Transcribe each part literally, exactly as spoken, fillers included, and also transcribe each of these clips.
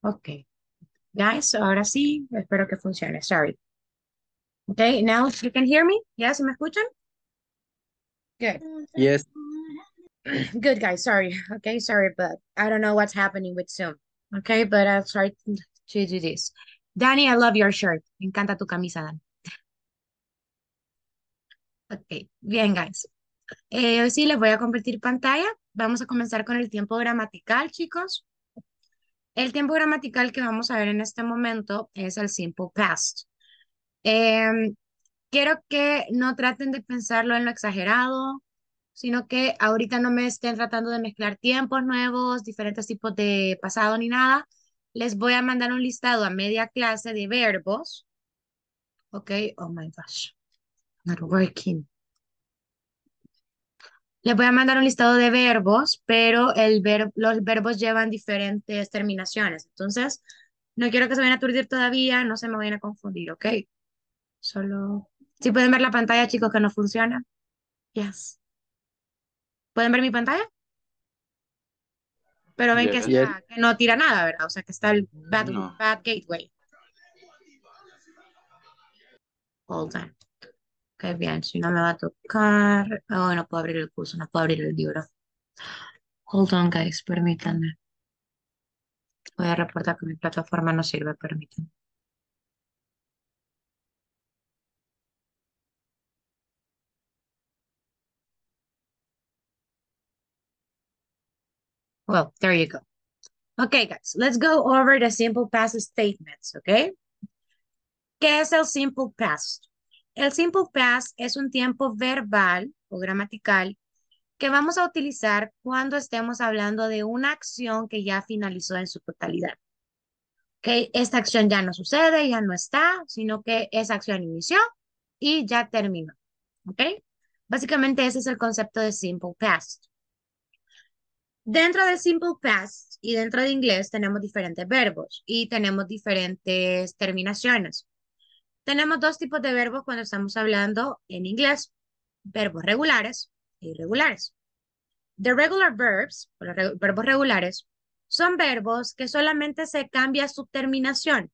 Okay, guys, so ahora sí, espero que funcione. Sorry. Okay, now you can hear me? Yes, ¿me escuchan? Good. Yes. Good, guys, sorry. Okay, sorry, but I don't know what's happening with Zoom. Okay, but I'll try to do this. Dani, I love your shirt. Me encanta tu camisa, Dani. Ok, bien, guys. Eh, hoy sí les voy a compartir pantalla. Vamos a comenzar con el tiempo gramatical, chicos. El tiempo gramatical que vamos a ver en este momento es el simple past. Eh, quiero que no traten de pensarlo en lo exagerado, sino que ahorita no me estén tratando de mezclar tiempos nuevos, diferentes tipos de pasado ni nada. Les voy a mandar un listado a media clase de verbos. Ok, oh my gosh. Not working. Les voy a mandar un listado de verbos, pero el ver los verbos llevan diferentes terminaciones. Entonces, no quiero que se vayan a aturdir todavía, no se me vayan a confundir, ¿ok? Solo... ¿Sí pueden ver la pantalla, chicos, que no funciona? Yes. ¿Pueden ver mi pantalla? Pero ven yeah, que, yeah. Está, que no tira nada, ¿verdad? O sea, que está el bad, no. bad gateway. Hold on. Ok, bien, si no me va a tocar... Oh, no puedo abrir el curso, no puedo abrir el libro. Hold on, guys, permítanme. Voy a reportar que mi plataforma no sirve, permítanme. Well, there you go. Ok, guys, let's go over the simple past statements, ok? ¿Qué es el simple past? El simple past es un tiempo verbal o gramatical que vamos a utilizar cuando estemos hablando de una acción que ya finalizó en su totalidad. ¿Okay? Esta acción ya no sucede, ya no está, sino que esa acción inició y ya terminó. ¿Okay? Básicamente ese es el concepto de simple past. Dentro del simple past y dentro de inglés tenemos diferentes verbos y tenemos diferentes terminaciones. Tenemos dos tipos de verbos cuando estamos hablando en inglés. Verbos regulares e irregulares. The regular verbs, o los re- verbos regulares, son verbos que solamente se cambia su terminación.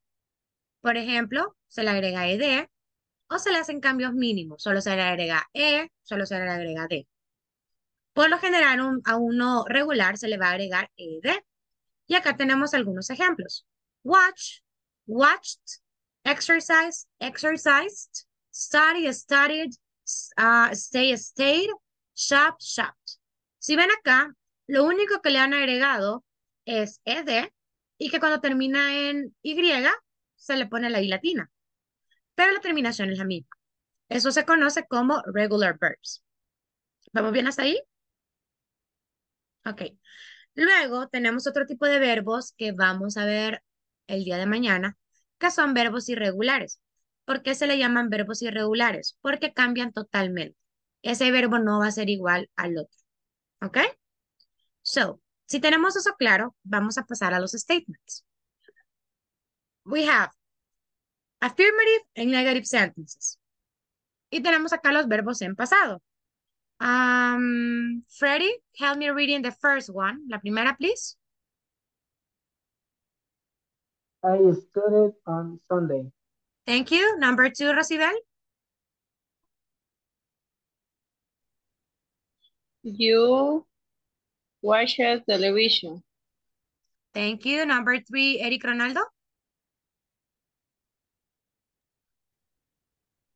Por ejemplo, se le agrega ed o se le hacen cambios mínimos. Solo se le agrega e, solo se le agrega d. Por lo general, un, a uno regular se le va a agregar ed. Y acá tenemos algunos ejemplos. Watch, watched. Exercise, exercised, study, studied, uh, stay, stayed, shop, shopped. Si ven acá, lo único que le han agregado es ed y que cuando termina en y se le pone la i latina. Pero la terminación es la misma. Eso se conoce como regular verbs. ¿Vamos bien hasta ahí? Ok. Luego tenemos otro tipo de verbos que vamos a ver el día de mañana, que son verbos irregulares. ¿Por qué se le llaman verbos irregulares? Porque cambian totalmente. Ese verbo no va a ser igual al otro. ¿Ok? So, si tenemos eso claro, vamos a pasar a los statements. We have affirmative and negative sentences. Y tenemos acá los verbos en pasado. Um, Freddy, help me reading the first one. La primera, please. I studied on Sunday. Thank you. Number two, Rosibel. You watched television. Thank you. Number three, Eric Ronaldo.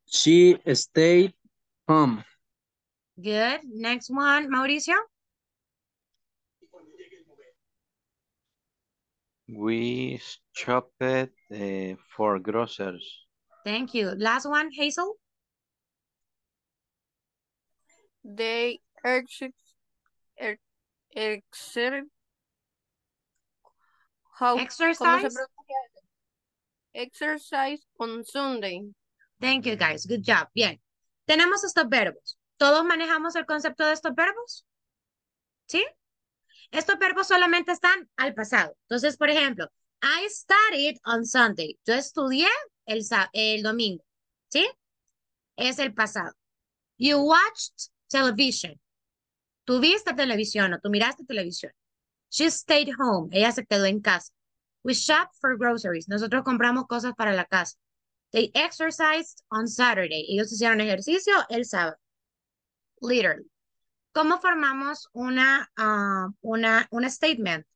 She stayed home. Good. Next one, Mauricio. We shopped uh, for groceries. Thank you. Last one, Hazel. They exercised ex ex exercise? exercise on Sunday. Thank you, guys. Good job. Bien. Tenemos estos verbos. ¿Todos manejamos el concepto de estos verbos? ¿Sí? Estos verbos solamente están al pasado. Entonces, por ejemplo, I studied on Sunday. Yo estudié el, el domingo. ¿Sí? Es el pasado. You watched television. Tú viste televisión o tú miraste televisión. She stayed home. Ella se quedó en casa. We shop for groceries. Nosotros compramos cosas para la casa. They exercised on Saturday. Ellos hicieron ejercicio el sábado. Literally. ¿Cómo formamos una, uh, una, una statement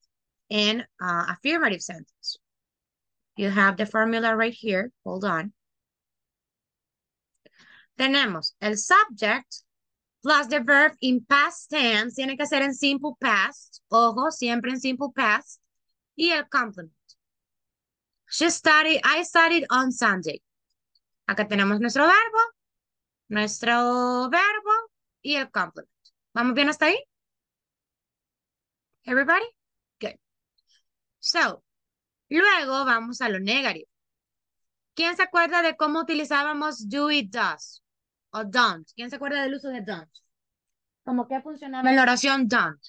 in uh, affirmative sentence? You have the formula right here. Hold on. Tenemos el subject plus the verb in past tense. Tiene que ser en simple past. Ojo, siempre en simple past. Y el complement. She studied, I studied on Sunday. Acá tenemos nuestro verbo, nuestro verbo y el complement. ¿Vamos bien hasta ahí? Everybody? Good. So, luego vamos a lo negativo. ¿Quién se acuerda de cómo utilizábamos do y does? O don't. ¿Quién se acuerda del uso de don't? ¿Cómo que funcionaba en la oración don't?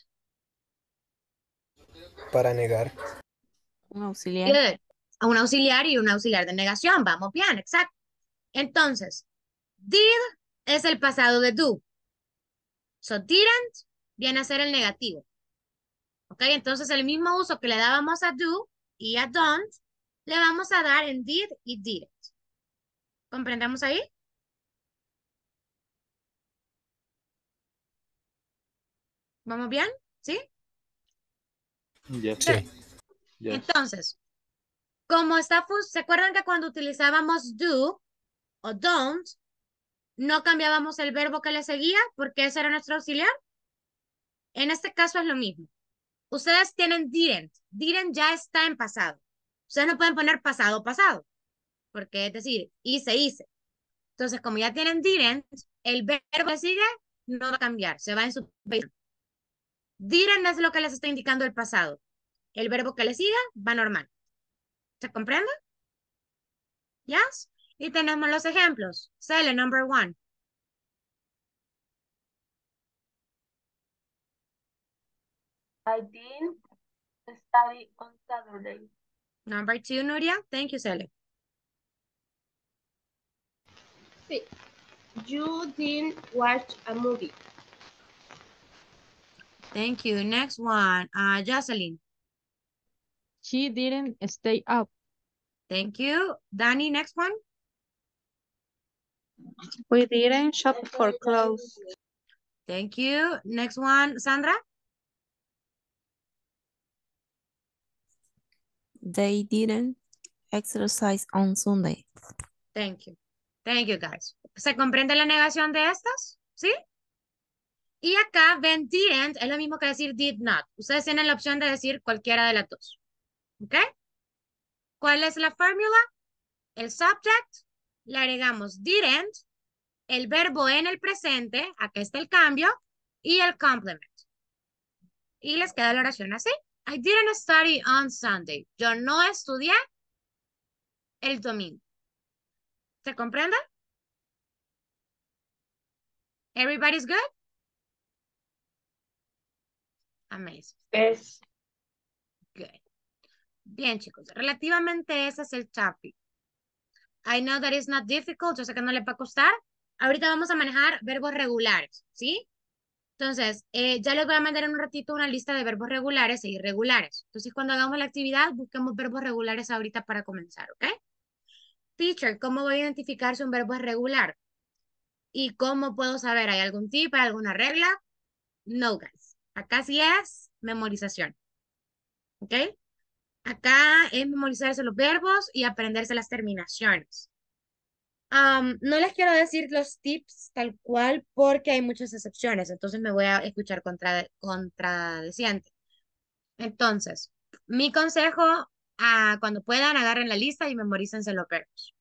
Para negar. Un auxiliar. Good. Un auxiliar y un auxiliar de negación. Vamos bien, exacto. Entonces, did es el pasado de do. So, didn't viene a ser el negativo. Ok, entonces el mismo uso que le dábamos a do y a don't, le vamos a dar en did y didn't. ¿Comprendemos ahí? ¿Vamos bien? ¿Sí? Yeah. Sí. Yeah. Entonces, como está, ¿se acuerdan que cuando utilizábamos do o don't, no cambiábamos el verbo que le seguía porque ese era nuestro auxiliar? En este caso es lo mismo. Ustedes tienen didn't. Didn't ya está en pasado. Ustedes no pueden poner pasado, pasado. Porque es decir, hice, hice. Entonces, como ya tienen didn't, el verbo que sigue no va a cambiar. Se va en su... Didn't es lo que les está indicando el pasado. El verbo que le siga va normal. ¿Se comprende? ¿Yes? Y tenemos los ejemplos. Cele, number one. I didn't study on Saturday. Number two, Nuria. Thank you, Cele. You didn't watch a movie. Thank you. Next one, uh, Jocelyn. She didn't stay up. Thank you. Danny, next one. We didn't shop for clothes. Thank you. Next one, Sandra. They didn't exercise on Sunday. Thank you. Thank you, guys. ¿Se comprende la negación de estas? ¿Sí? Y acá, ven didn't es lo mismo que decir did not. Ustedes tienen la opción de decir cualquiera de las dos. ¿Ok? ¿Cuál es la fórmula? El subject. Le agregamos didn't, el verbo en el presente, acá está el cambio, y el complement. Y les queda la oración así. I didn't study on Sunday. Yo no estudié el domingo. ¿Se comprende? Everybody's good? Amazing. Yes. Good. Bien, chicos. Relativamente ese es el topic. I know that it's not difficult, yo sé que no le va a costar. Ahorita vamos a manejar verbos regulares, ¿sí? Entonces, eh, ya les voy a mandar en un ratito una lista de verbos regulares e irregulares. Entonces, cuando hagamos la actividad, busquemos verbos regulares ahorita para comenzar, ¿ok? Teacher, ¿cómo voy a identificar si un verbo es regular? ¿Y cómo puedo saber? ¿Hay algún tip, hay alguna regla? No, guys. Acá sí es memorización, ¿ok? Acá es memorizarse los verbos y aprenderse las terminaciones. Um, no les quiero decir los tips tal cual porque hay muchas excepciones, entonces me voy a escuchar contra, contradeciente. Entonces, mi consejo, uh, cuando puedan, agarren la lista y memorícense los verbos.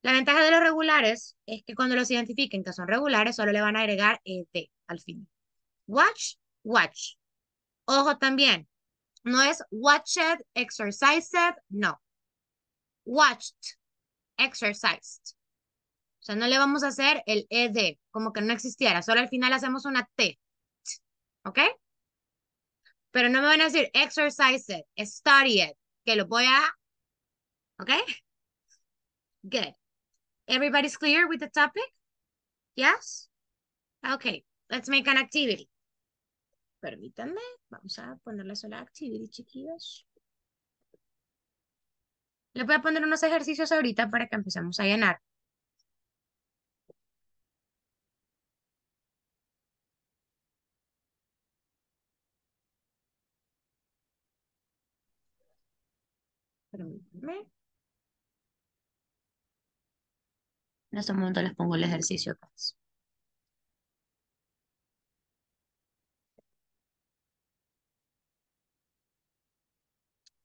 La ventaja de los regulares es que cuando los identifiquen que son regulares, solo le van a agregar ed al fin. Watch, watch. Ojo también. No es watched, exercised, no. Watched, exercised. O sea, no le vamos a hacer el ed, como que no existiera. Solo al final hacemos una t. ¿Ok? Pero no me van a decir exercised, studied, que lo voy a... ¿Ok? Good. Everybody's clear with the topic? Yes? Okay, let's make an activity. Permítanme, vamos a ponerles a la actividad, chiquillos. Le voy a poner unos ejercicios ahorita para que empecemos a llenar. Permítame. En este momento les pongo el ejercicio acá.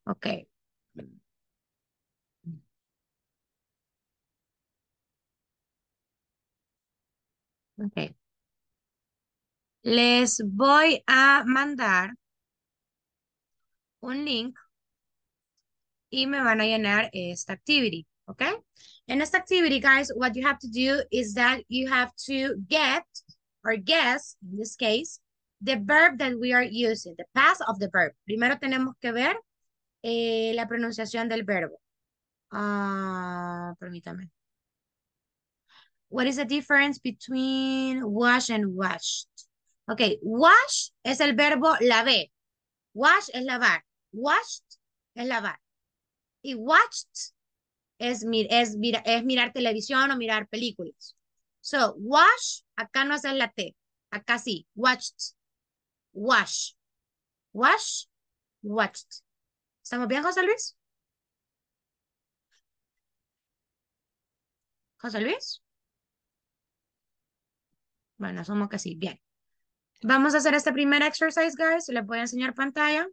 Ok. Ok. Les voy a mandar un link y me van a llenar esta activity, okay? In this activity, guys, what you have to do is that you have to get or guess, in this case, the verb that we are using, the past of the verb. Primero tenemos que ver eh, la pronunciación del verbo. Uh, permítame. What is the difference between wash and washed? Okay, wash es el verbo lavé. Wash es lavar. Washed es lavar. Y watched es, mir, es, mira, es mirar televisión o mirar películas. So, wash, acá no haces la T. Acá sí, watched. Wash. Wash, watched. ¿Estamos bien, José Luis? ¿José Luis? Bueno, asumo que sí. Bien. Vamos a hacer este primer exercise, guys. Les voy a enseñar pantalla.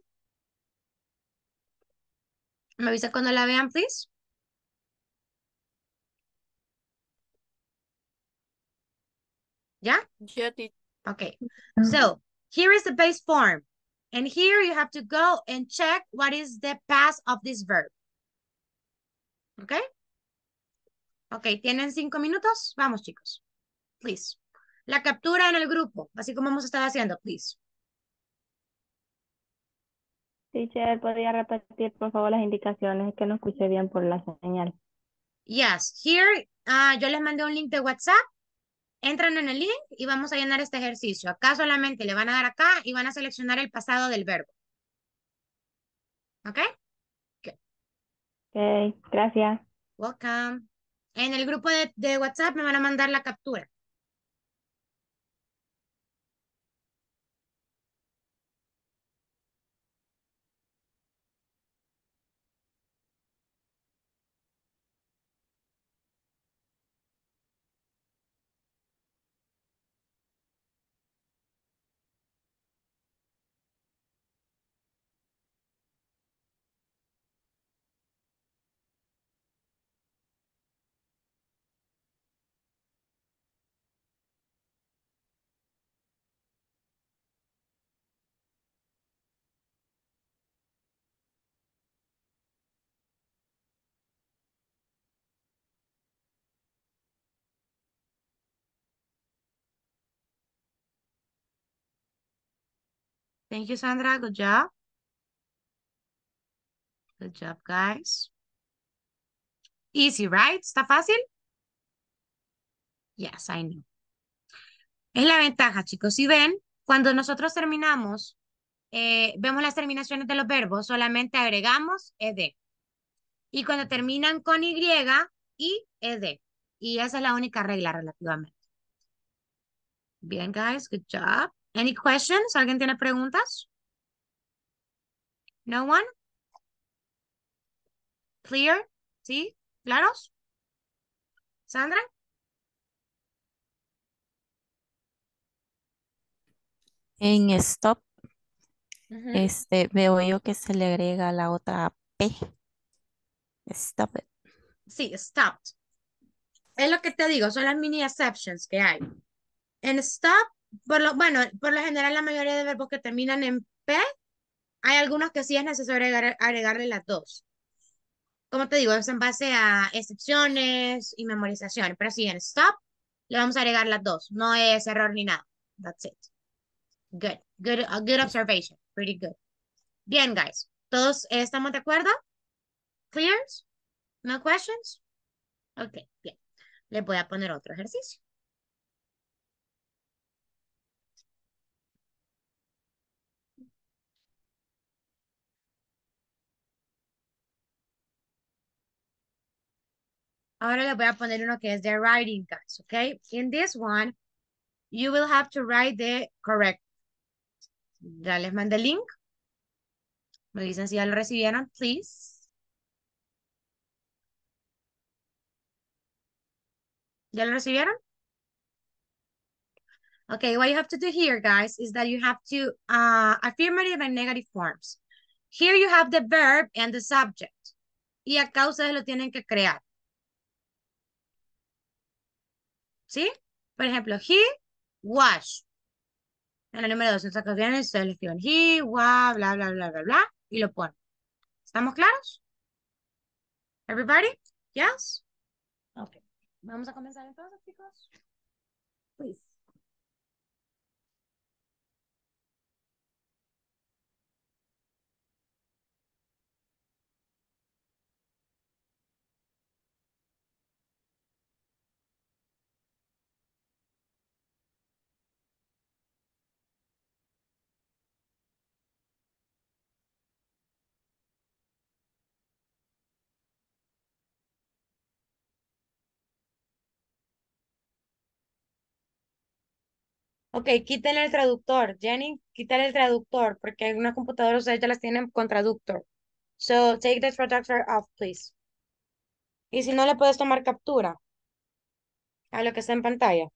Me avisa cuando la vean, please. ¿Ya? Yeah? Ok. So, here is the base form. And here you have to go and check what is the past of this verb. Ok. Ok, tienen cinco minutos. Vamos, chicos. Please. La captura en el grupo, así como hemos estado haciendo, please. Teacher, ¿podría repetir, por favor, las indicaciones? Que no escuché bien por la señal. Yes, here, uh, yo les mandé un link de WhatsApp. Entran en el link y vamos a llenar este ejercicio. Acá solamente le van a dar acá y van a seleccionar el pasado del verbo. ¿Ok? Ok, ok, gracias. Welcome. En el grupo de, de WhatsApp me van a mandar la captura. Thank you, Sandra. Good job. Good job, guys. Easy, right? ¿Está fácil? Yes, I know. Es la ventaja, chicos. Si ven, cuando nosotros terminamos, eh, vemos las terminaciones de los verbos, solamente agregamos ed. Y cuando terminan con Y, y ed. Y esa es la única regla relativamente. Bien, guys. Good job. Any questions? ¿Alguien tiene preguntas? No one? Clear? ¿Sí? ¿Claros? ¿Sandra? En stop, uh-huh. este, veo yo que se le agrega la otra P. Stop it. Sí, stopped. Es lo que te digo, son las mini exceptions que hay. En stop, Por lo, bueno, por lo general la mayoría de verbos que terminan en P, hay algunos que sí es necesario agregar, agregarle las dos. Como te digo, es en base a excepciones y memorización, pero sí, en stop le vamos a agregar las dos. No es error ni nada. That's it. Good. Good, a good observation. Pretty good. Bien, guys. ¿Todos estamos de acuerdo? ¿Clears? ¿No questions? Ok, bien. Les voy a poner otro ejercicio. Ahora les voy a poner uno que es de writing, guys, okay? In this one, you will have to write the correct. Ya les mandé el link. Me dicen si ya lo recibieron, please. ¿Ya lo recibieron? Okay, what you have to do here, guys, is that you have to uh, affirmative and negative forms. Here you have the verb and the subject. Y acá ustedes lo tienen que crear. ¿Sí? Por ejemplo, he was. En el número dos, en esta ocasión, ustedes le escriben he, was, bla, bla, bla, bla, bla, y lo ponen. ¿Estamos claros? Everybody? Yes? Okay. Vamos a comenzar entonces, chicos. Please. Ok, quítenle el traductor. Jenny, quítale el traductor, porque hay una computadora, ustedes ya las tienen con traductor. So, take the traductor off, please. Y si no, le puedes tomar captura a lo que está en pantalla.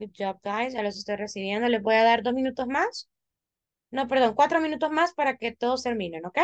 Good job, guys. Ya los estoy recibiendo. Les voy a dar dos minutos más. No, perdón, cuatro minutos más para que todos terminen, ¿ok?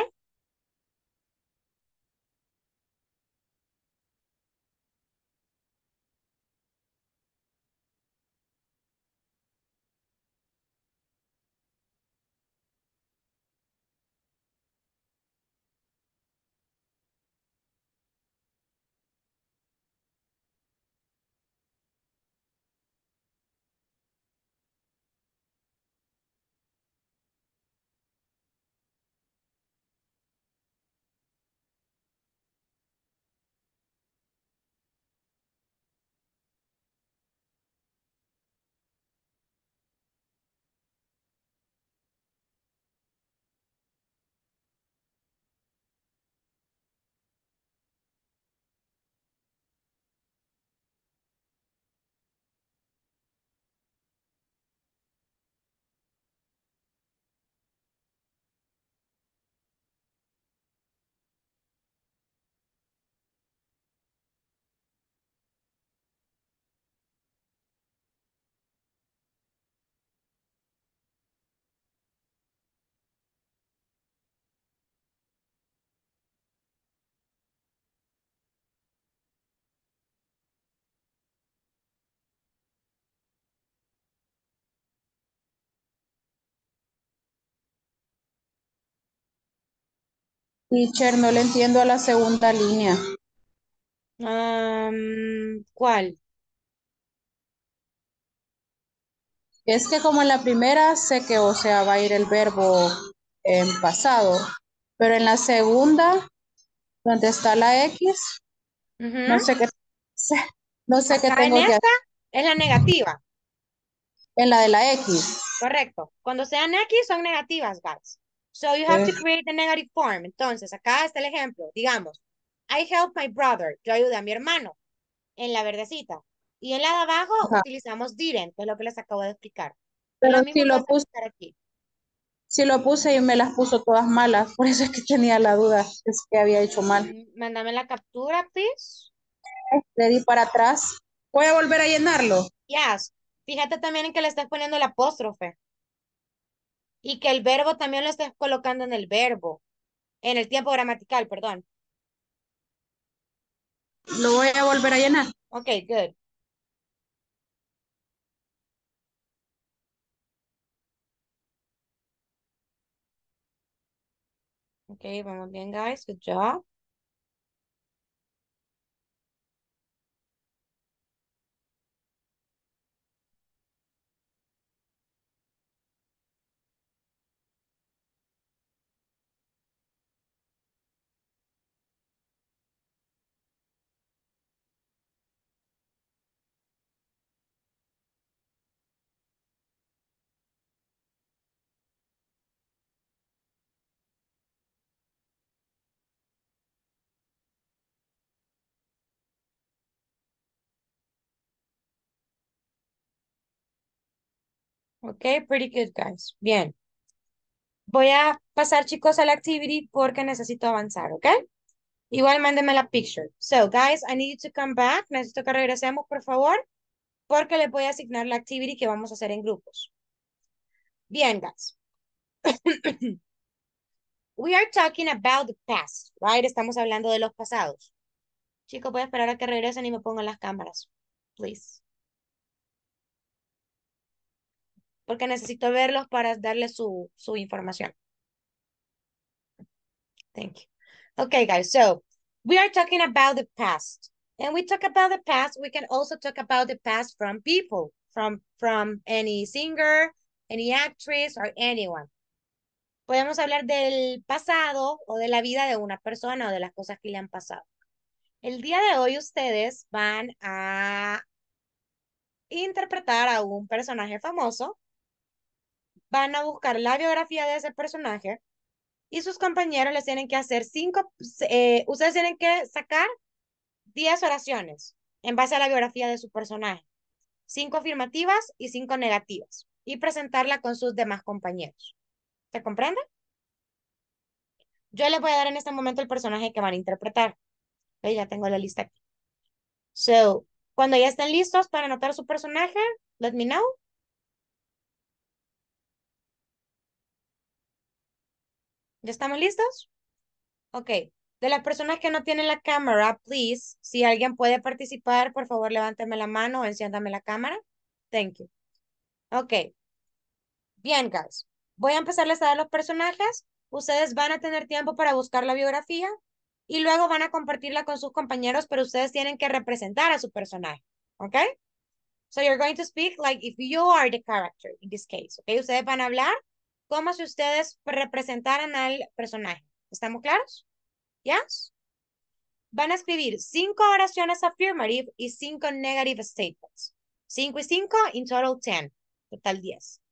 Teacher, no le entiendo a la segunda línea. Um, ¿Cuál? Es que como en la primera sé que, o sea, va a ir el verbo en pasado, pero en la segunda, donde está la X, uh-huh. no sé qué, no sé qué tengo que hacer. Es la negativa. En la de la X. Correcto. Cuando sean X son negativas, guys. So you have eh. to create a negative form. Entonces, acá está el ejemplo. Digamos, I help my brother. Yo ayudé a mi hermano. En la verdecita. Y en la de abajo Ajá. utilizamos didn't, que es lo que les acabo de explicar. Pero lo si, lo puse, aquí. si lo puse y me las puso todas malas, por eso es que tenía la duda, es que había hecho mal. Mándame la captura, please. Le di para atrás. Voy a volver a llenarlo. Yes. Fíjate también en que le estás poniendo el apóstrofe. Y que el verbo también lo estás colocando en el verbo. En el tiempo gramatical, perdón. Lo voy a volver a llenar. Ok, good. Ok, vamos bien, guys. Good job. Ok, pretty good, guys. Bien. Voy a pasar, chicos, a la activity porque necesito avanzar, ¿ok? Igual mándenme la picture. So, guys, I need you to come back. Necesito que regresemos, por favor, porque les voy a asignar la activity que vamos a hacer en grupos. Bien, guys. We are talking about the past, right? Estamos hablando de los pasados. Chicos, voy a esperar a que regresen y me pongan las cámaras. Please. Porque necesito verlos para darles su, su información. Thank you. Okay, guys, so we are talking about the past. And we talk about the past, we can also talk about the past from people, from, from any singer, any actress, or anyone. Podemos hablar del pasado o de la vida de una persona o de las cosas que le han pasado. El día de hoy ustedes van a interpretar a un personaje famoso. Van a buscar la biografía de ese personaje y sus compañeros les tienen que hacer cinco, eh, ustedes tienen que sacar diez oraciones en base a la biografía de su personaje. Cinco afirmativas y cinco negativas y presentarla con sus demás compañeros. ¿Se comprende? Yo les voy a dar en este momento el personaje que van a interpretar. Okay, ya tengo la lista aquí. So, cuando ya estén listos para anotar su personaje, let me know. ¿Ya estamos listos? Ok. De las personas que no tienen la cámara, please, si alguien puede participar, por favor, levántame la mano o enciéndame la cámara. Thank you. Ok. Bien, guys. Voy a empezarles a dar los personajes. Ustedes van a tener tiempo para buscar la biografía y luego van a compartirla con sus compañeros, pero ustedes tienen que representar a su personaje. Ok. So you're going to speak like if you are the character in this case. Ok. Ustedes van a hablar como si ustedes representaran al personaje. ¿Estamos claros? ¿Yes? Van a escribir cinco oraciones affirmative y cinco negative statements. Cinco y cinco, in total ten. Total diez.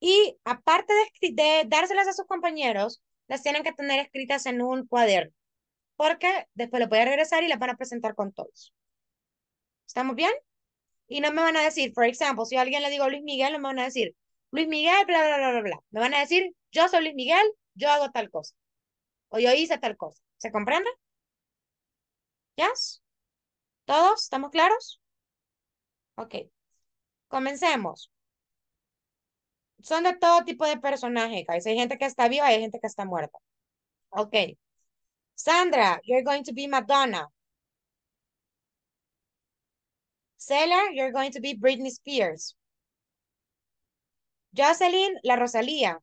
Y aparte de, de dárselas a sus compañeros, las tienen que tener escritas en un cuaderno. Porque después lo pueden regresar y las van a presentar con todos. ¿Estamos bien? Y no me van a decir, por ejemplo, si a alguien le digo Luis Miguel, no me van a decir Luis Miguel, bla, bla, bla, bla, bla. Me van a decir, yo soy Luis Miguel, yo hago tal cosa. O yo hice tal cosa. ¿Se comprende? ¿Yes? ¿Todos? ¿Estamos claros? Ok. Comencemos. Son de todo tipo de personajes, guys. Hay gente que está viva y hay gente que está muerta. Ok. Sandra, you're going to be Madonna. Sailor, you're going to be Britney Spears. Jocelyn, la Rosalía.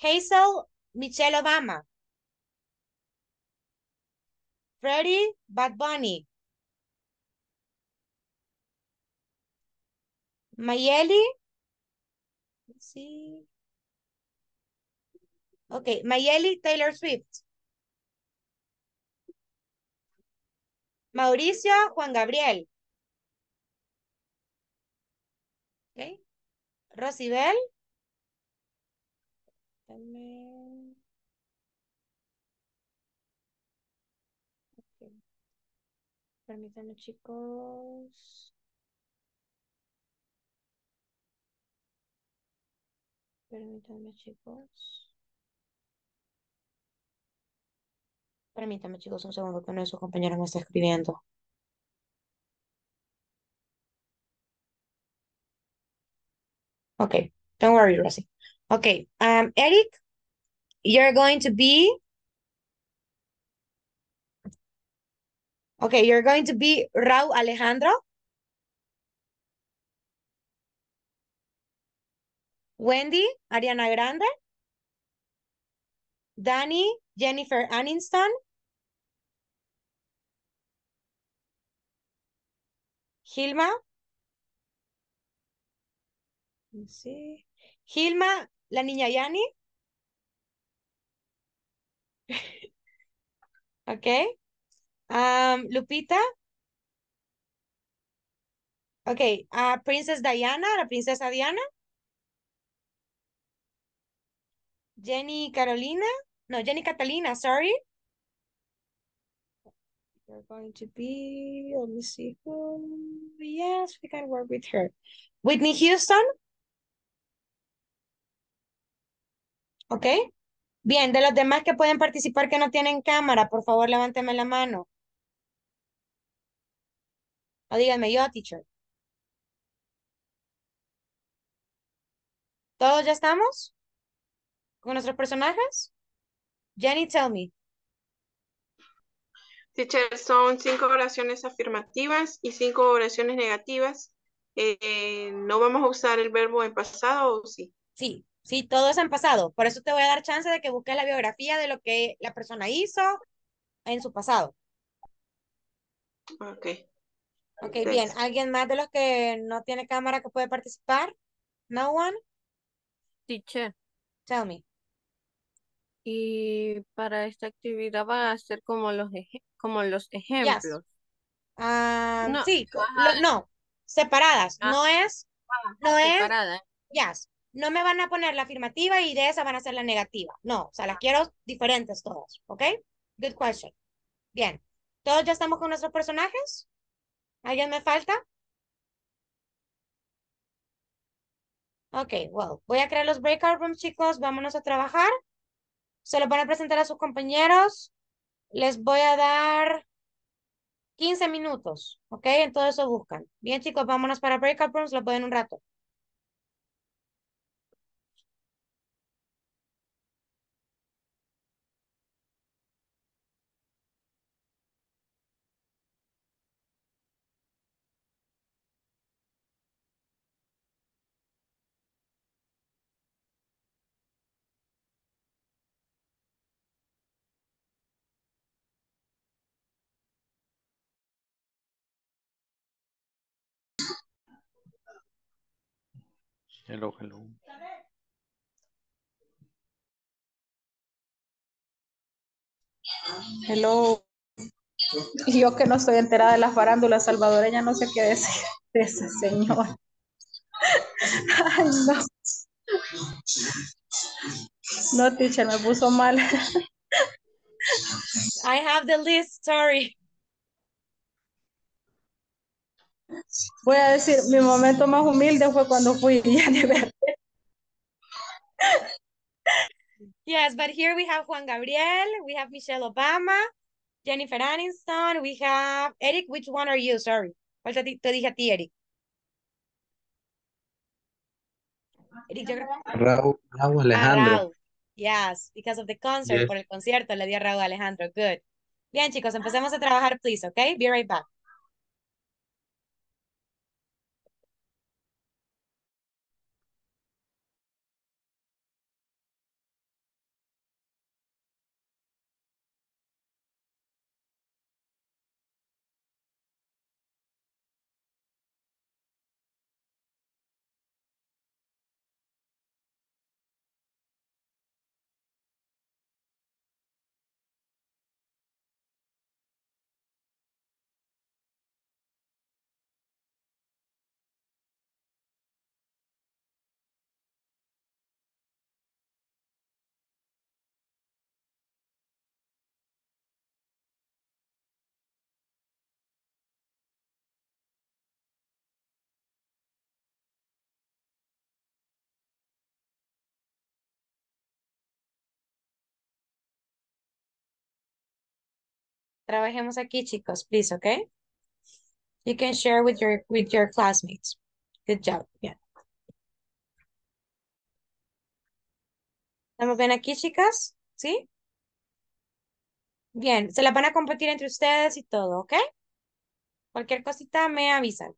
Hazel, Michelle Obama. Freddie, Bad Bunny. Mayeli. Sí. Okay, Mayeli, Taylor Swift. Mauricio, Juan Gabriel. Okay. Rosibel. Okay. Permítanme, chicos. Permítanme, chicos. Permítanme, chicos, un segundo, que uno de sus compañeros me está escribiendo. Ok, don't worry, Rosy. Ok, um, Eric, you're going to be... Ok, you're going to be Raúl Alejandro. Wendy, Ariana Grande. Danny, Jennifer Aniston. Gilma. Sí. Gilma, la niña Yani. Ok. Um, Lupita. Ok. Uh, Princess Diana, la princesa Diana. Jenny Carolina. No, Jenny Catalina, sorry. You're going to be, let me see who. Yes, we can work with her. Whitney Houston. Ok. Bien, de los demás que pueden participar que no tienen cámara, por favor, levánteme la mano. O díganme yo, teacher. ¿Todos ya estamos? ¿Con nuestros personajes? Jenny, tell me. Teacher, son cinco oraciones afirmativas y cinco oraciones negativas. Eh, ¿No vamos a usar el verbo en pasado o sí? Sí, sí, todos han pasado. Por eso te voy a dar chance de que busques la biografía de lo que la persona hizo en su pasado. Ok. Ok, Thanks. Bien. ¿Alguien más de los que no tiene cámara que puede participar? No one? Teacher. Tell me. Y para esta actividad van a ser como los, ej como los ejemplos. Yes. Uh, no, sí, lo, no, separadas. Ah, no es, no separada. es, yes. No me van a poner la afirmativa y de esa van a ser la negativa. No, o sea, las quiero diferentes todas, ¿ok? Good question. Bien, ¿todos ya estamos con nuestros personajes? ¿Alguien me falta? Ok, well, voy a crear los breakout rooms, chicos, vámonos a trabajar. Se los van a presentar a sus compañeros. Les voy a dar quince minutos. ¿Ok? En todo eso buscan. Bien, chicos, vámonos para breakout rooms. Los voy en un rato. Hello, hello. Hello. Yo que no estoy enterada de las farándulas salvadoreñas, no sé qué decir de ese señor. Ay, no. No, teacher, me puso mal. I have the list, sorry. Voy a decir, mi momento más humilde fue cuando fui Jennifer. Yes, but here we have Juan Gabriel, we have Michelle Obama, Jennifer Aniston, we have... Eric, which one are you? Sorry. ¿Cuál te dije a ti, Eric? Eric, yo creo que... Raúl, Raúl Alejandro. Raúl. Yes, because of the concert, yes. Por el concierto le di a Raúl Alejandro. Good. Bien, chicos, empecemos a trabajar, please, okay? Be right back. Trabajemos aquí, chicos, please, okay? You can share with your with your classmates. Good job. Yeah. ¿Estamos bien aquí, chicas? ¿Sí? Bien, se las van a compartir entre ustedes y todo, ¿ok? Cualquier cosita me avisan.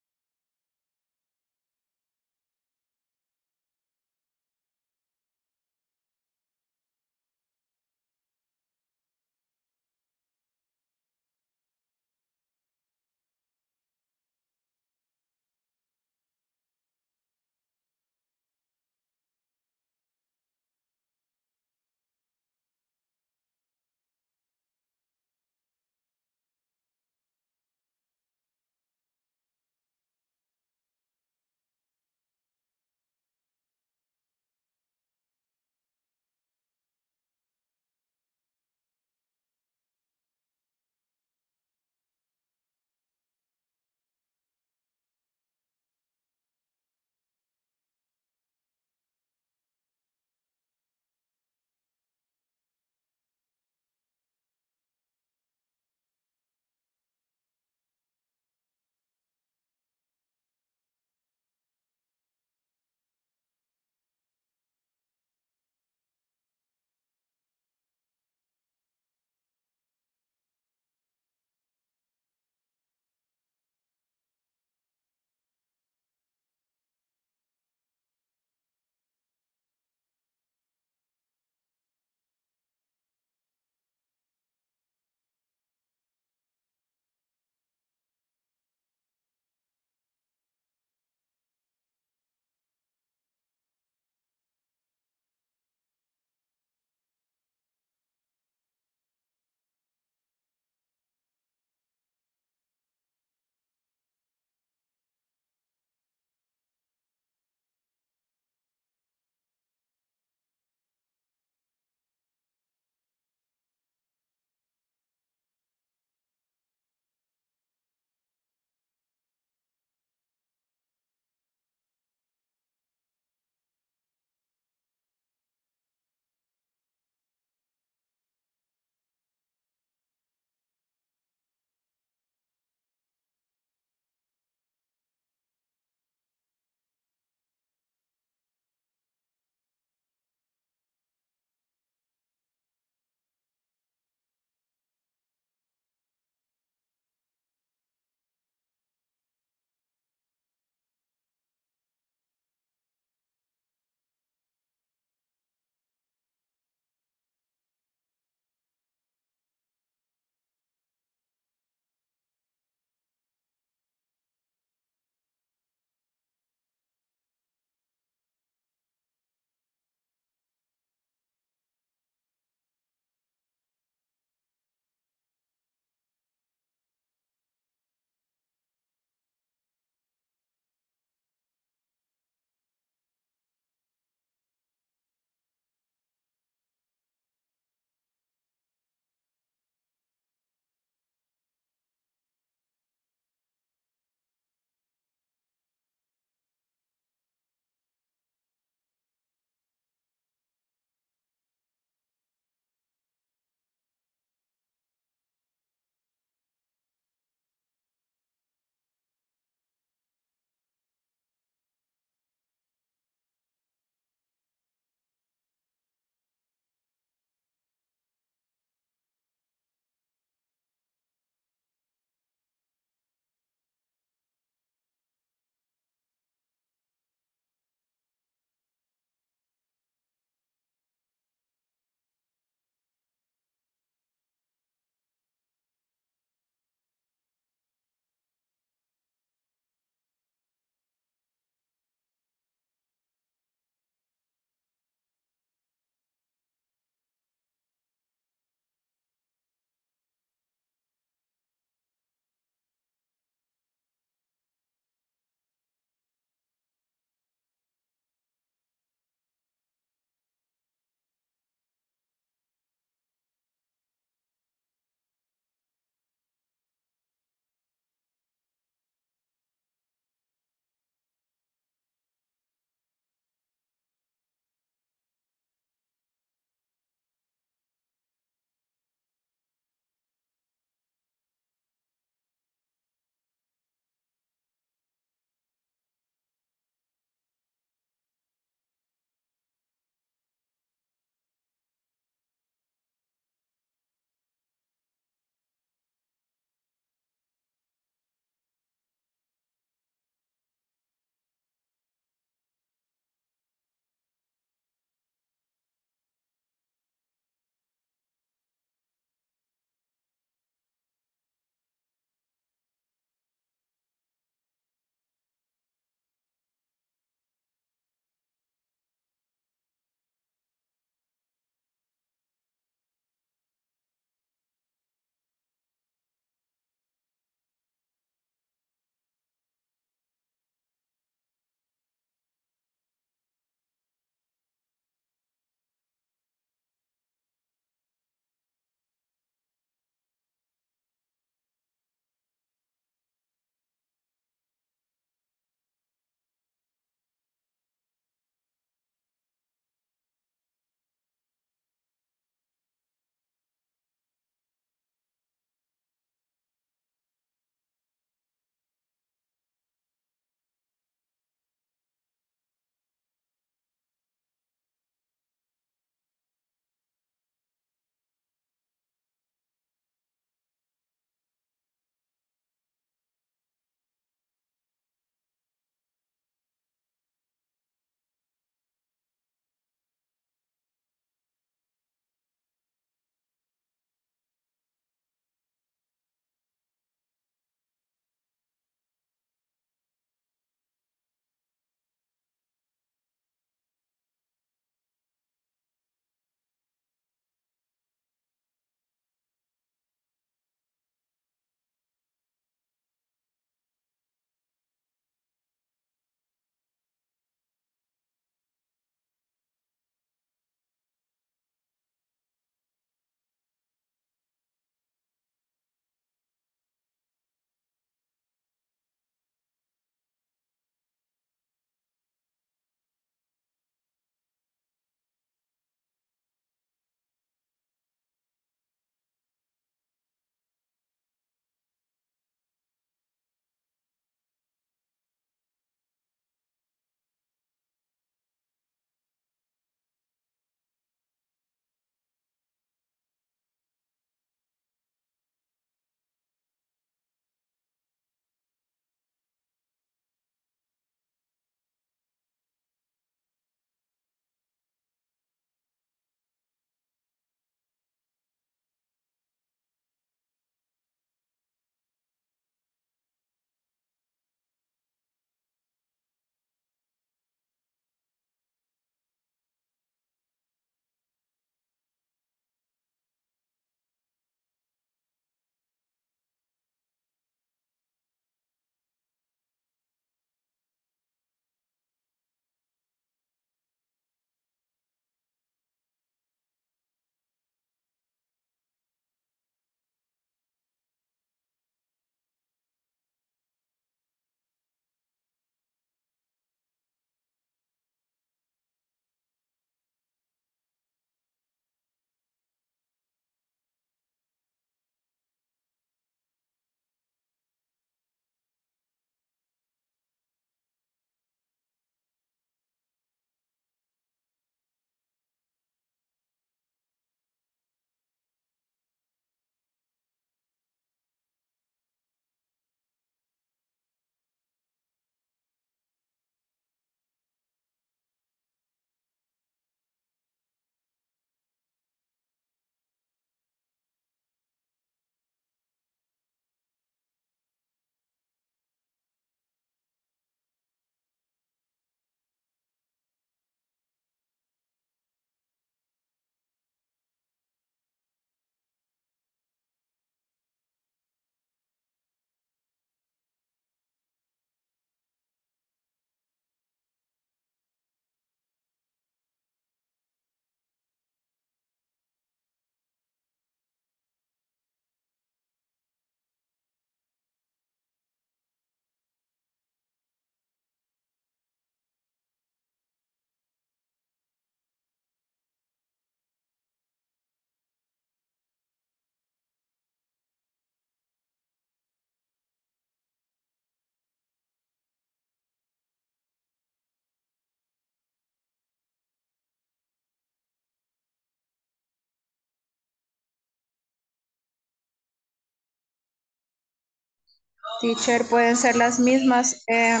Teacher, ¿pueden ser las mismas en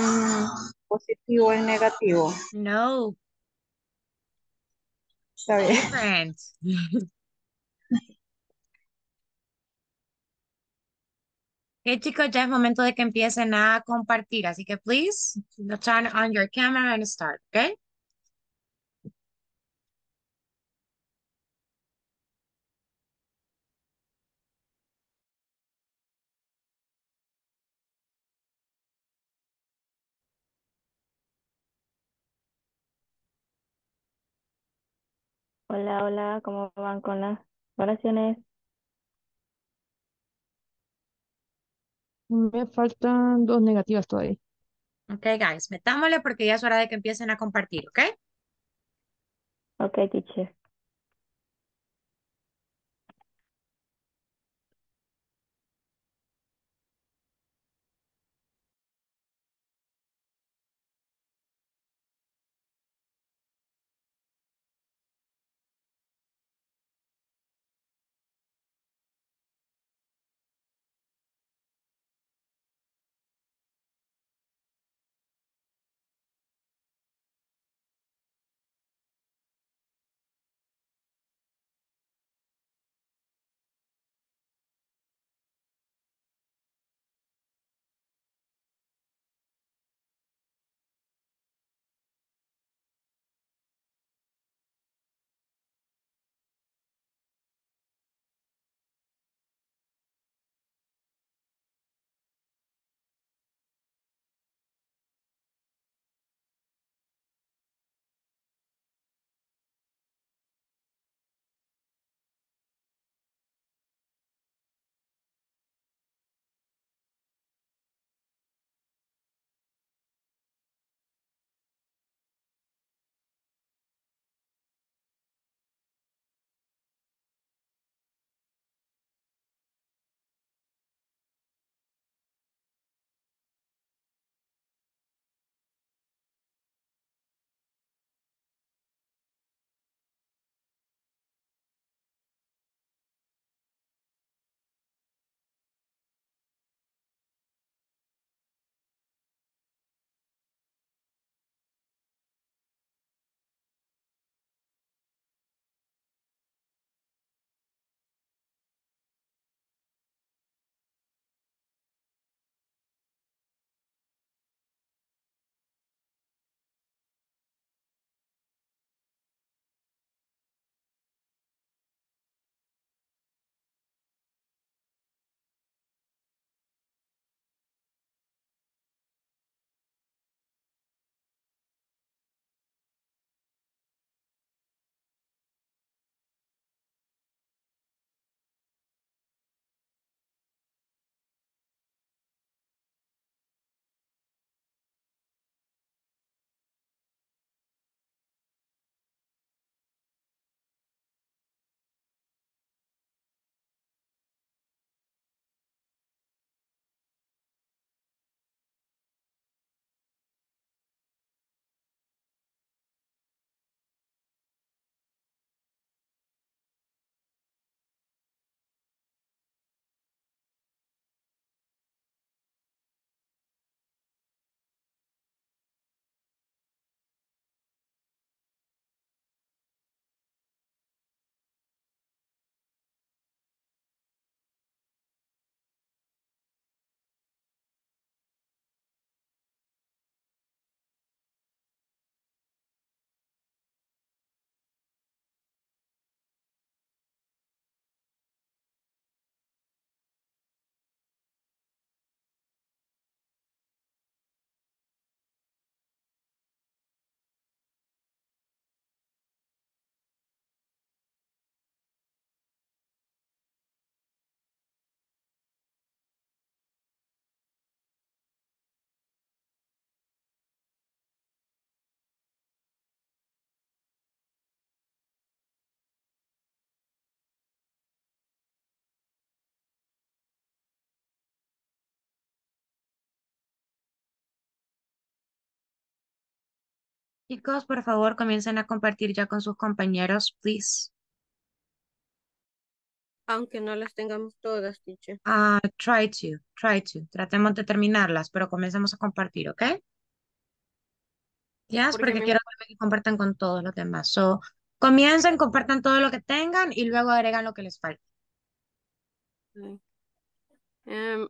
positivo y en negativo? No. Está bien. Different. Okay, chicos, ya es momento de que empiecen a compartir. Así que, please, turn on your camera and start, ¿ok? Hola, hola, ¿cómo van con las oraciones? Me faltan dos negativas todavía. Ok, guys, metámosle porque ya es hora de que empiecen a compartir, ¿ok? Ok, teacher. Chicos, por favor, comiencen a compartir ya con sus compañeros, please. Aunque no las tengamos todas, teacher. Ah, uh, try to, try to. Tratemos de terminarlas, pero comencemos a compartir, ¿ok? Ya, yes, porque, porque me... quiero que compartan con todos los demás. So, comiencen, compartan todo lo que tengan y luego agregan lo que les falte. Okay. Um,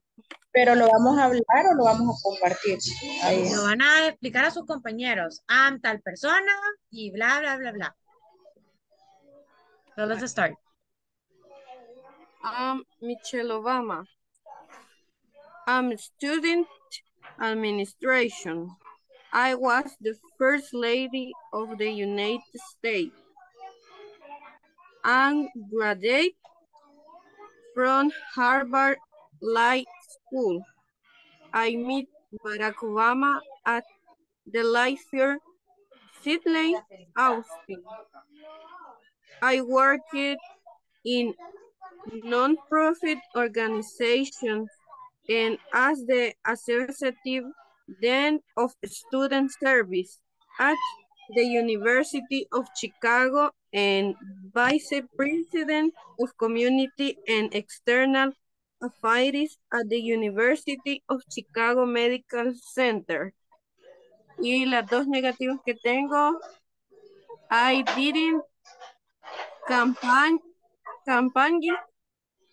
¿Pero lo vamos a hablar o lo vamos a compartir? Ahí. Lo van a explicar a sus compañeros. Ah, tal persona y bla, bla, bla, bla. So, let's start. I'm Michelle Obama. I'm a student administration. I was the first lady of the United States. I'm graduate from Harvard Light School. I met Barack Obama at the light fair, Sidley Austin. I worked in non-profit organizations and as the executive dean of student service at the University of Chicago and vice president of community and external affairs at the University of Chicago Medical Center. Y las dos negativas que tengo, I didn't campaign campaign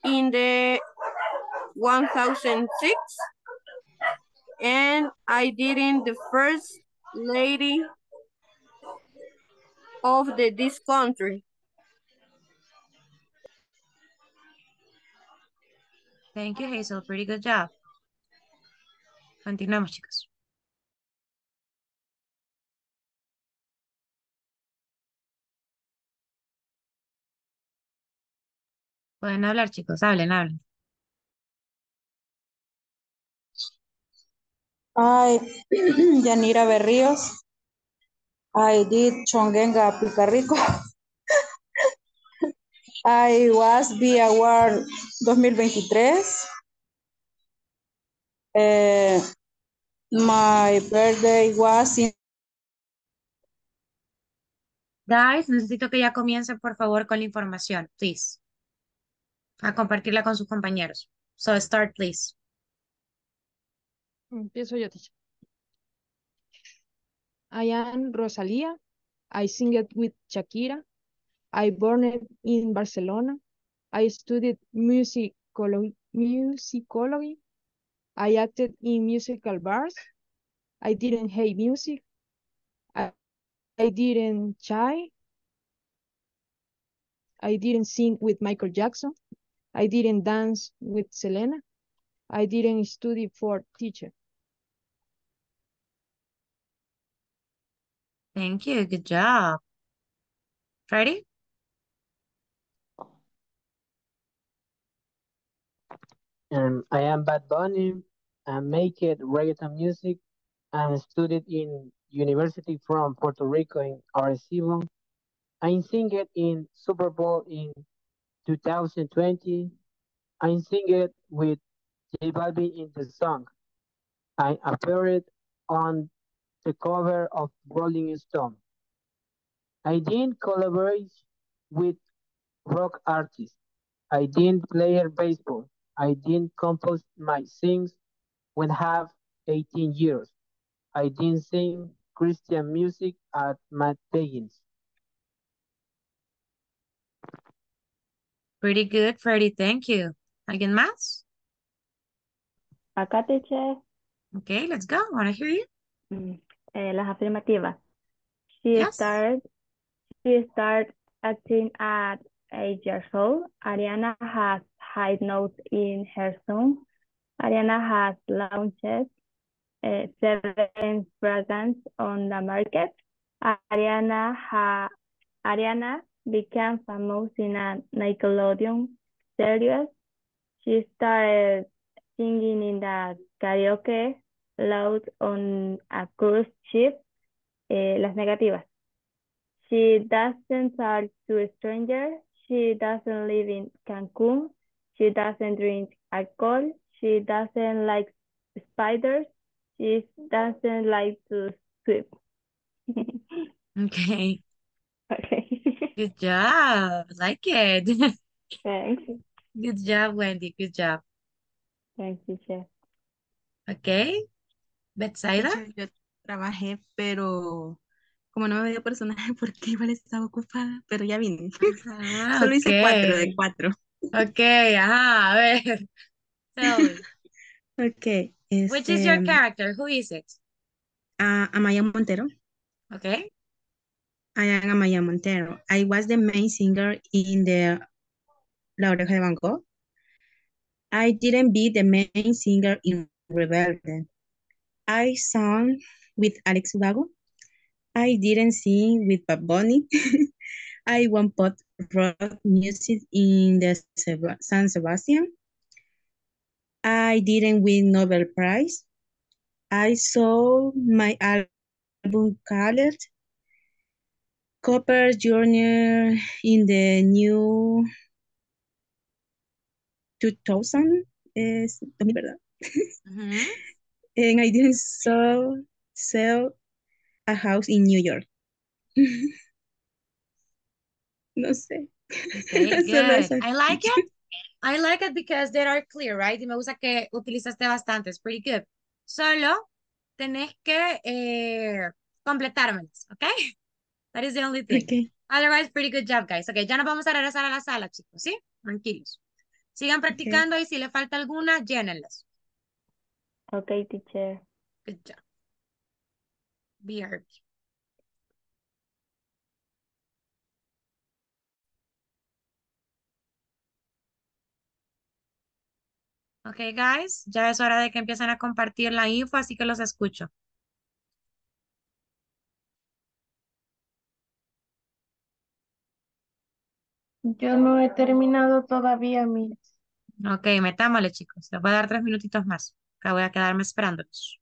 in the two thousand six and I didn't the first lady of the this country. Thank you, Hazel. Pretty good job. Continuamos, chicos. Pueden hablar, chicos. Hablen, hablen. Ay, Yanira Berríos. I did Chongenga Picarrico. I was B Award twenty twenty-three. Uh, my birthday was in... Guys, necesito que ya comiencen, por favor, con la información, please. A compartirla con sus compañeros. So start, please. Empiezo yo, teacher. I am Rosalía. I sing with Shakira. I born in Barcelona. I studied musicolo musicology. I acted in musical bars. I didn't hate music. I, I didn't shy. I didn't sing with Michael Jackson. I didn't dance with Selena. I didn't study for teacher. Thank you. Good job. Ready? Um, I am Bad Bunny. I make it reggaeton music. I studied in university from Puerto Rico in Arecibo. I sing it in Super Bowl in two thousand twenty. I sing it with J Balvin in the song. I appeared on the cover of Rolling Stone. I didn't collaborate with rock artists. I didn't play baseball. I didn't compose my things when I have eighteen years. I didn't sing Christian music at my weddings. Pretty good, Freddy. Thank you. ¿Alguien más? Acá, teacher. Okay, let's go. Want to hear you? Mm, eh, las afirmativas. She yes. started. She started acting at eight years old. Ariana has high notes in her song. Ariana has launched uh, seven fragrances on the market. Ariana ha, Ariana became famous in a Nickelodeon series. She started singing in the karaoke loud on a cruise ship. Eh, las negativas. She doesn't talk to strangers. She doesn't live in Cancun. She doesn't drink alcohol. She doesn't like spiders. She doesn't like to swim. Okay. Okay. Good job. I like it. Thanks. Good job, Wendy. Good job. Thank you, chef. Okay. Betsaida. Yo, yo trabajé, pero como no me veía personaje porque igual estaba ocupada, pero ya vine. Ajá, solo okay. Hice cuatro de cuatro. Ok, ajá, a ver. Tell me. Ok. Este, which is your character? Who is it? Uh, Amaya Montero. Okay. I am Amaya Montero. I was the main singer in the La Oreja de Van Gogh. I didn't be the main singer in Rebelde. I sang with Alex Ubago. I didn't sing with Bad Bunny. I won pop rock music in the San Sebastian. I didn't win Nobel Prize. I sold my album called Copper Junior in the new two thousand, es dos mil, ¿verdad? Uh-huh. And I didn't sell, sell a house in New York. No sé. Okay, good. I like it. I like it because they are clear, right? Y me gusta que utilizaste bastante. It's pretty good. Solo tenés que eh, completármelos, ¿ok? That is the only thing. Okay. Otherwise, pretty good job, guys. Ok, ya nos vamos a regresar a la sala, chicos, ¿sí? Tranquilos. Sigan practicando okay. Y si les falta alguna, llénenlas. Ok, teacher. Good job. B R B. Ok, guys. Ya es hora de que empiecen a compartir la info, así que los escucho. Yo no he terminado todavía, mis. Ok, metámosle, chicos. Les voy a dar tres minutitos más. Acá voy a quedarme esperándolos.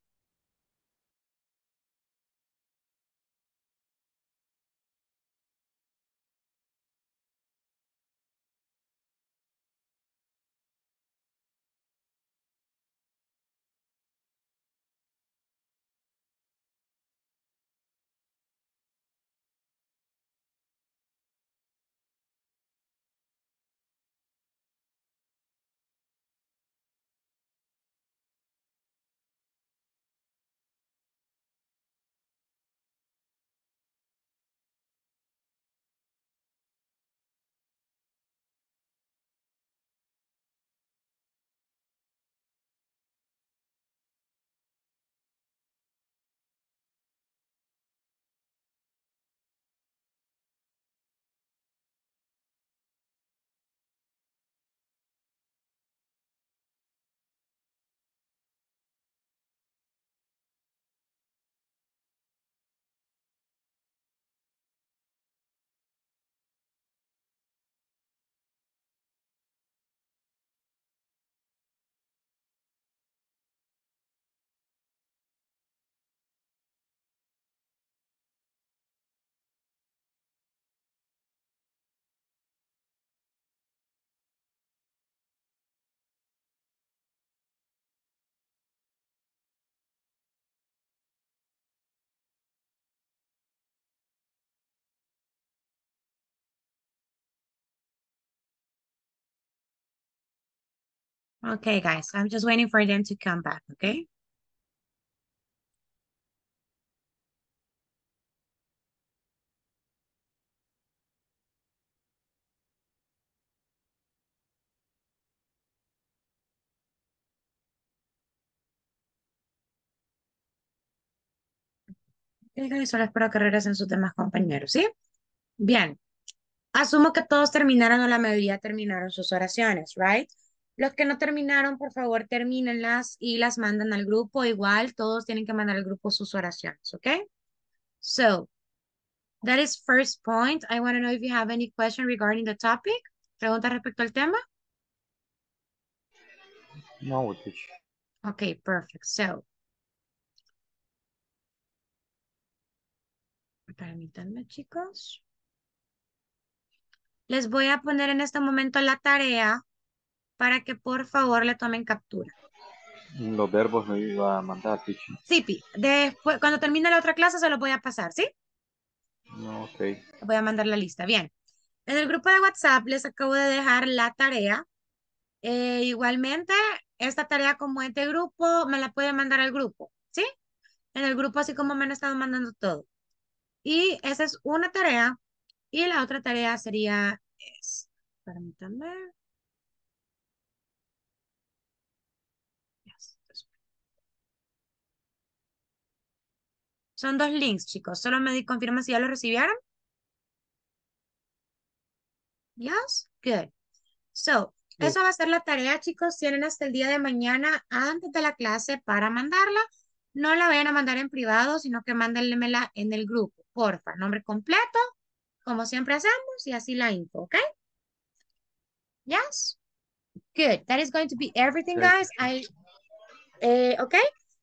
Okay, guys, I'm just waiting for them to come back, okay? Okay, guys, solo espero que regresen sus demás compañeros, ¿sí? Bien. Asumo que todos terminaron o la mayoría terminaron sus oraciones, right? Los que no terminaron, por favor, termínenlas y las mandan al grupo. Igual, todos tienen que mandar al grupo sus oraciones, ¿ok? So, that is first point. I want to know if you have any question regarding the topic. ¿Preguntas respecto al tema? No, teacher. Okay, perfect. So, permítanme, chicos. Les voy a poner en este momento la tarea para que por favor le tomen captura. Los verbos me iba a mandar, teacher. Sí, Pi. Después, cuando termine la otra clase se los voy a pasar, ¿sí? No, ok. Voy a mandar la lista, bien. En el grupo de WhatsApp les acabo de dejar la tarea Eh, igualmente, esta tarea como es de grupo, me la pueden mandar al grupo, ¿sí? En el grupo, así como me han estado mandando todo. Y esa es una tarea. Y la otra tarea sería es, permítanme. Son dos links, chicos. Solo me confirma si ya los recibieron. Yes, good. So, good. Esa va a ser la tarea, chicos. Tienen hasta el día de mañana antes de la clase para mandarla. No la vayan a mandar en privado, sino que mándenmela en el grupo, porfa. Nombre completo, como siempre hacemos, y así la info, ¿ok? Yes? Good. That is going to be everything, guys. I, eh, ¿ok?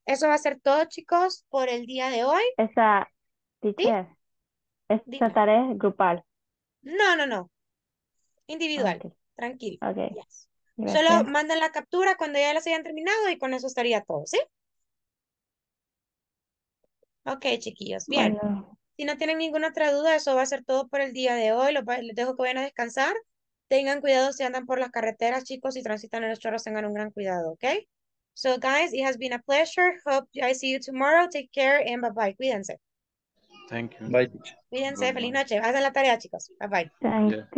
Eso va a ser todo, chicos, por el día de hoy. Esa, teacher, ¿sí? Esta Dime. Tarea es grupal. No, no, no. Individual. Okay. Tranquilo. Okay. Yes. Solo manden la captura cuando ya las hayan terminado y con eso estaría todo, ¿sí? Ok, chiquillos, bien. Bueno. Si no tienen ninguna otra duda, eso va a ser todo por el día de hoy. Los, les dejo que vayan a descansar. Tengan cuidado si andan por las carreteras, chicos, si transitan en los chorros, tengan un gran cuidado, ¿ok? So, guys, it has been a pleasure. Hope I see you tomorrow. Take care and bye-bye. Cuídense. Thank you. Bye. Cuídense. Bye. Feliz noche. Hacen la tarea, chicos. Bye-bye.